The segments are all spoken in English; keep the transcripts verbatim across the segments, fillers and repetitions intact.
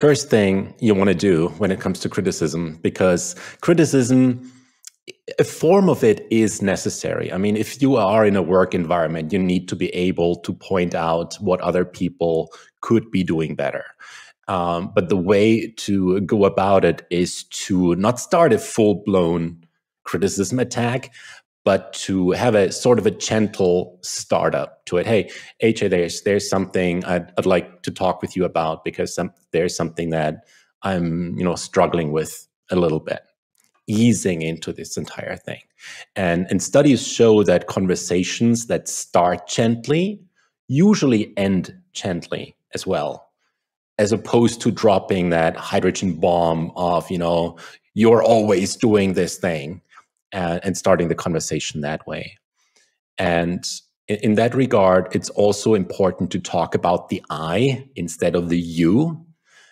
first thing you want to do when it comes to criticism, because criticism, a form of it is necessary. I mean, if you are in a work environment, you need to be able to point out what other people could be doing better. Um, but the way to go about it is to not start a full-blown criticism attack, but to have a sort of a gentle startup to it. Hey, A J, there's, there's something I'd, I'd like to talk with you about, because some, there's something that I'm, you know, struggling with a little bit. Easing into this entire thing. And, and studies show that conversations that start gently usually end gently as well, as opposed to dropping that hydrogen bomb of, you know, you're always doing this thing. And, and starting the conversation that way. And in, in that regard, it's also important to talk about the I instead of the you,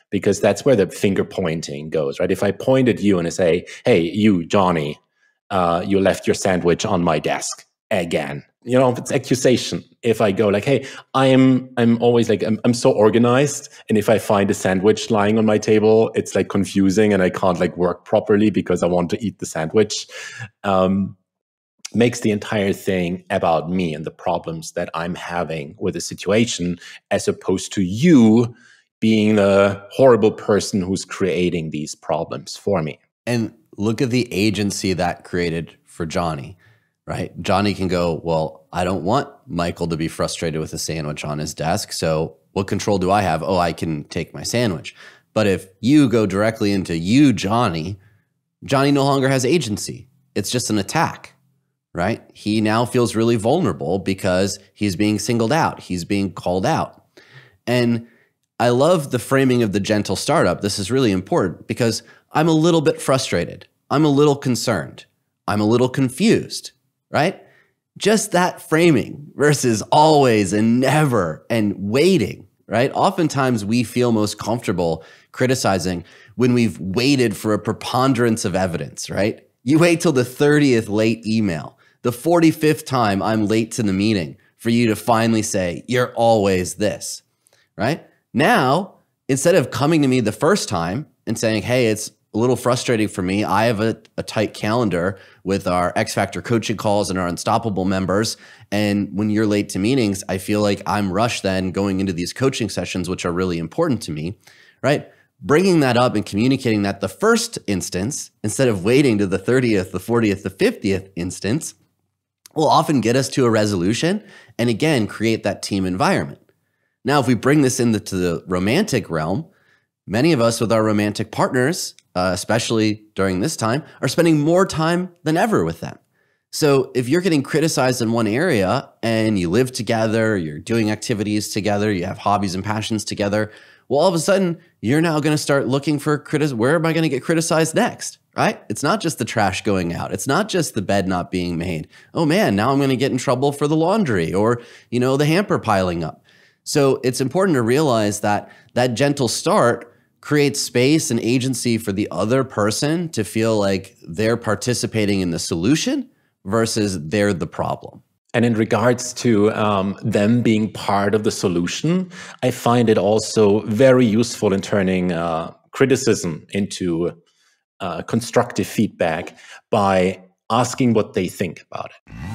because that's where the finger pointing goes, right? If I point at you and I say, hey, you, Johnny, uh, you left your sandwich on my desk again. You know, it's accusation. If I go like, hey, I'm, I'm always like, I'm, I'm so organized. And if I find a sandwich lying on my table, it's like confusing and I can't like work properly because I want to eat the sandwich. Um, makes the entire thing about me and the problems that I'm having with the situation, as opposed to you being the horrible person who's creating these problems for me. And look at the agency that created for Johnny. Right? Johnny can go, well, I don't want Michael to be frustrated with a sandwich on his desk. So what control do I have? Oh, I can take my sandwich. But if you go directly into you, Johnny, Johnny no longer has agency. It's just an attack, right? He now feels really vulnerable because he's being singled out. He's being called out. And I love the framing of the gentle startup. This is really important because I'm a little bit frustrated. I'm a little concerned. I'm a little confused. Right? Just that framing versus always and never and waiting, right? Oftentimes we feel most comfortable criticizing when we've waited for a preponderance of evidence, right? You wait till the thirtieth late email, the forty-fifth time I'm late to the meeting for you to finally say, you're always this, right? Now, instead of coming to me the first time and saying, hey, it's a little frustrating for me. I have a, a tight calendar with our X Factor coaching calls and our Unstoppable members. And when you're late to meetings, I feel like I'm rushed then going into these coaching sessions, which are really important to me, right? Bringing that up and communicating that the first instance, instead of waiting to the thirtieth, the fortieth, the fiftieth instance, will often get us to a resolution and again, create that team environment. Now, if we bring this into the romantic realm, many of us with our romantic partners, Uh, especially during this time, are spending more time than ever with them. So if you're getting criticized in one area and you live together, you're doing activities together, you have hobbies and passions together, well, all of a sudden, you're now going to start looking for criticism. Where am I going to get criticized next, right? It's not just the trash going out. It's not just the bed not being made. Oh man, now I'm going to get in trouble for the laundry or, you know, the hamper piling up. So it's important to realize that that gentle start create space and agency for the other person to feel like they're participating in the solution versus they're the problem. And in regards to um, them being part of the solution, I find it also very useful in turning uh, criticism into uh, constructive feedback by asking what they think about it.